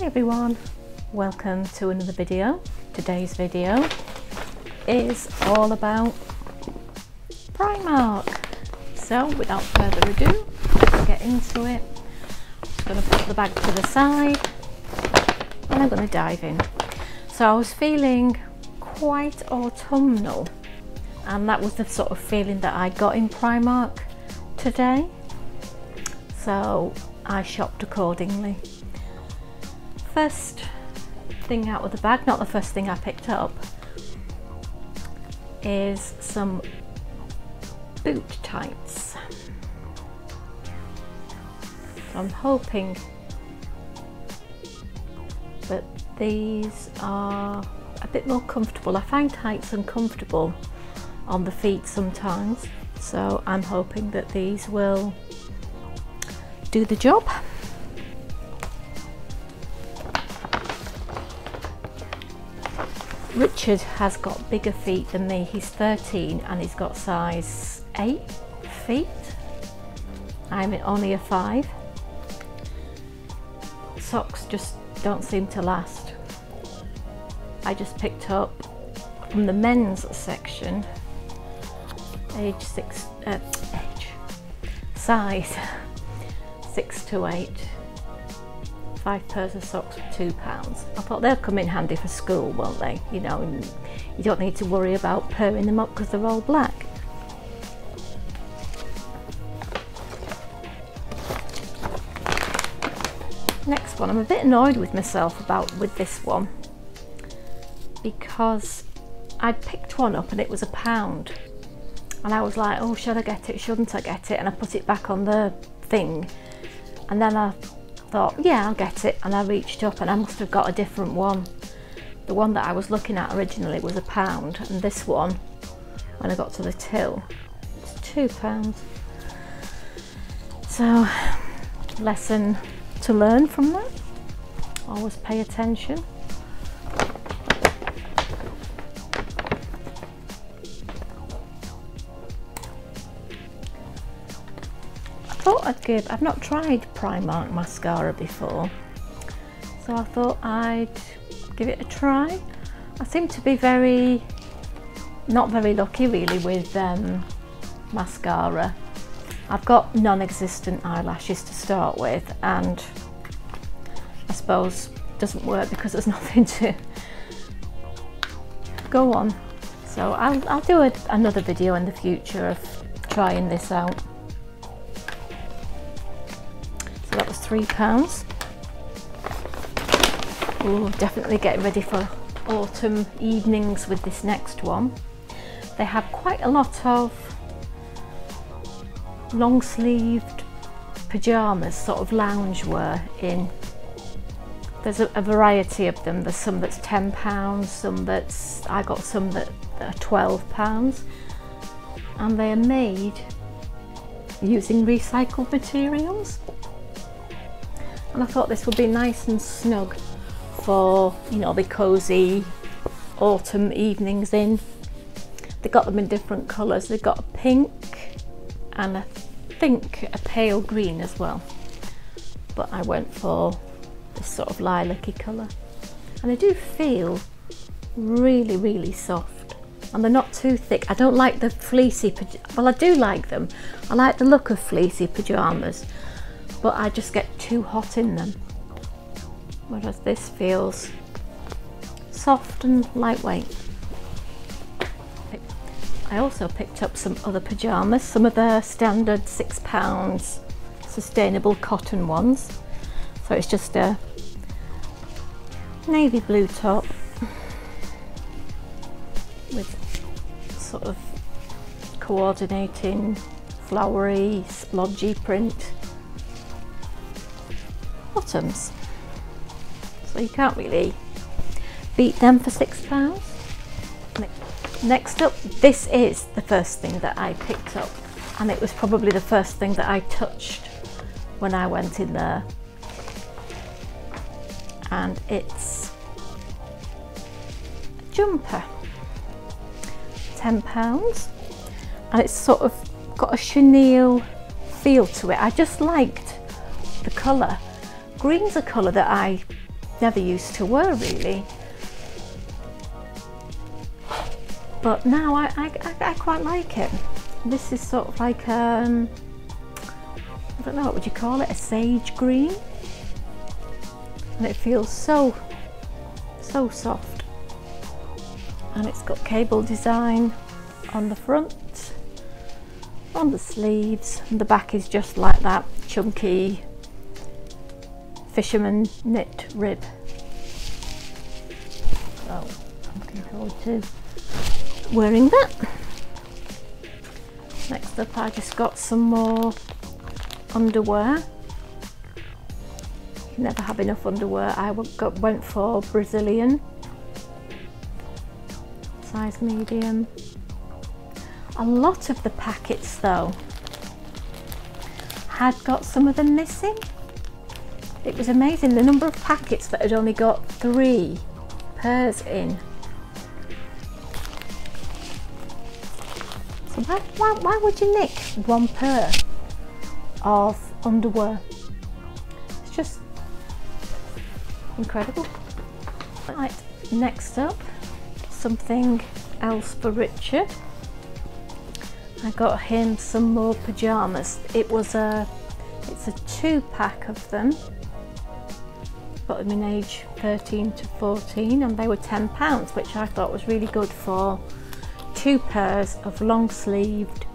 Hey everyone, welcome to another video. Today's video is all about Primark. So without further ado, let's get into it. I'm going to put the bag to the side and I'm going to dive in. So I was feeling quite autumnal, and that was the sort of feeling that I got in Primark today. So I shopped accordingly. First thing out of the bag, not the first thing I picked up, is some boot tights. I'm hoping that these are a bit more comfortable. I find tights uncomfortable on the feet sometimes, so I'm hoping that these will do the job. Richard has got bigger feet than me. He's 13 and he's got size 8 feet. I'm only a 5. Socks just don't seem to last. I just picked up from the men's section size 6 to 8, 5 pairs of socks for £2. I thought they'll come in handy for school, won't they? You know, and you don't need to worry about pairing them up because they're all black. Next one, I'm a bit annoyed with myself with this one, because I picked one up and it was £1, and I was like, oh, should I get it, shouldn't I get it? And I put it back on the thing, and then I thought, yeah, I'll get it, and I reached up and I must have got a different one. The one that I was looking at originally was £1, and this one, when I got to the till, it's £2. So, lesson to learn from that, always pay attention. I've not tried Primark mascara before, so I thought I'd give it a try. I seem to be not very lucky really with mascara. I've got non-existent eyelashes to start with, and I suppose it doesn't work because there's nothing to go on. So I'll do another video in the future of trying this out. That was £3. Ooh, definitely get ready for autumn evenings with this next one. They have quite a lot of long-sleeved pyjamas, sort of loungewear in. There's a variety of them. There's some that's £10, some that's, I got some that are £12, and they are made using recycled materials. And I thought this would be nice and snug for, you know, the cosy autumn evenings in. They got them in different colours. They've got a pink and I think a pale green as well, but I went for this sort of lilac-y colour, and they do feel really, really soft, and they're not too thick. I don't like the fleecy, well, I do like them. I like the look of fleecy pyjamas, but I just get too hot in them, whereas this feels soft and lightweight. I also picked up some other pyjamas, some of their standard £6 sustainable cotton ones. So it's just a navy blue top with sort of coordinating flowery, splodgy print. Bottoms, so you can't really beat them for £6. Next up, this is the first thing that I picked up, and it was probably the first thing that I touched when I went in there, and it's a jumper, £10, and it's sort of got a chenille feel to it. I just liked the colour. Green's a colour that I never used to were really. But now I quite like it. This is sort of like, I don't know, what would you call it? A sage green. And it feels so, so soft. And it's got cable design on the front, on the sleeves, and the back is just like that chunky fisherman knit rib. So I'm looking forward to wearing that. Next up, I just got some more underwear. You never have enough underwear. I went for Brazilian, size medium. A lot of the packets though had got some of them missing. It was amazing the number of packets that had only got 3 pairs in. Why would you nick one pair of underwear? It's just incredible. Right, next up, something else for Richard. I got him some more pajamas. It's a 2-pack of them, got them in age 13 to 14, and they were £10, which I thought was really good for 2 pairs of long sleeved,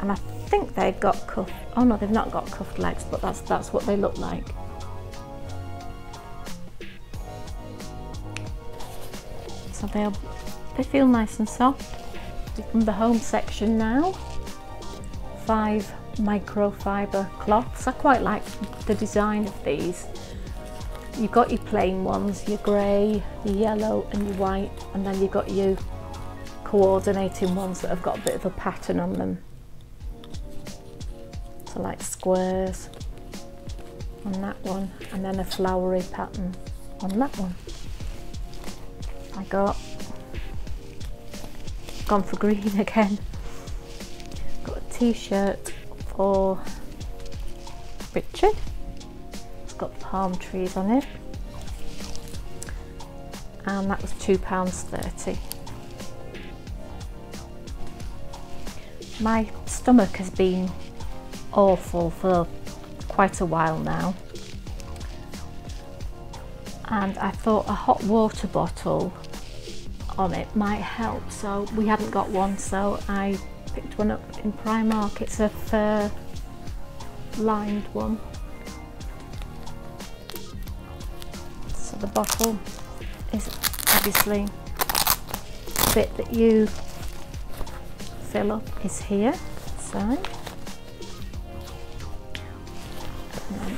and I think they've got cuffed, oh no, they've not got cuffed legs, but that's what they look like. So they feel nice and soft. From the home section now, 5 microfiber cloths. I quite like the design of these. You've got your plain ones, your grey, your yellow and your white, and then you've got your coordinating ones that have got a bit of a pattern on them. So like squares on that one, and then a flowery pattern on that one. I got, gone for green again. Got a t-shirt for Richard. It's got palm trees on it, and that was £2.30. My stomach has been awful for quite a while now, and I thought a hot water bottle on it might help, so we hadn't got one, so I picked one up in Primark. It's a fur lined one. So the bottle is obviously the bit that you fill up is here, so, and then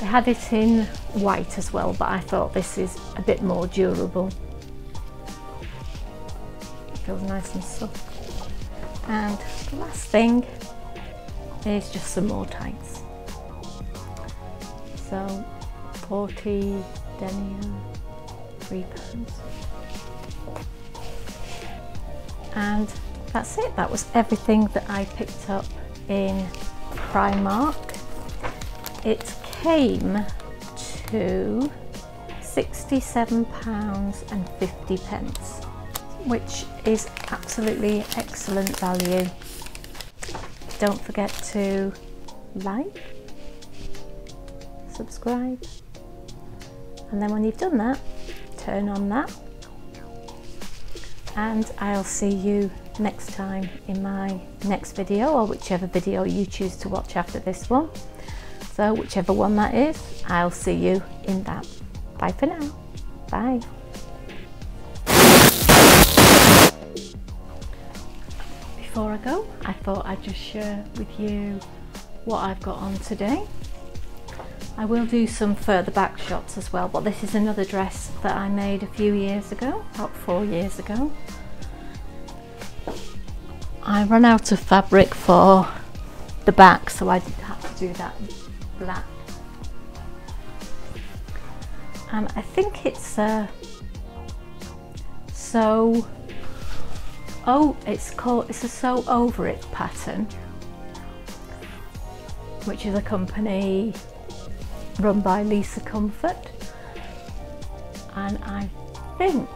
they had it in white as well, but I thought this is a bit more durable. It feels nice and soft. And the last thing is just some more tights. So 40 denier, £3. And that's it. That was everything that I picked up in Primark. It came to £67.50, which is absolutely excellent value. Don't forget to like, subscribe, and then when you've done that, turn on that, and I'll see you next time in my next video, or whichever video you choose to watch after this one. So whichever one that is, I'll see you in that. Bye for now. Bye. Before I go, I thought I'd just share with you what I've got on today. I will do some further back shots as well, but this is another dress that I made a few years ago, about 4 years ago. I ran out of fabric for the back, so I did have to do that black, and I think it's it's called a Sew Over It pattern, which is a company run by Lisa Comfort, and I think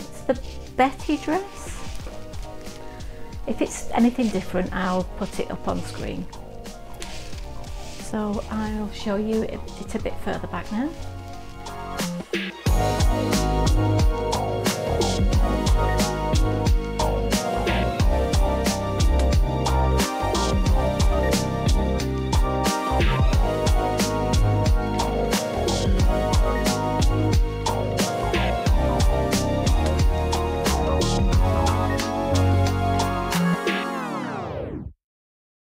it's the Betty dress. If it's anything different, I'll put it up on screen. So I'll show you it a bit further back now.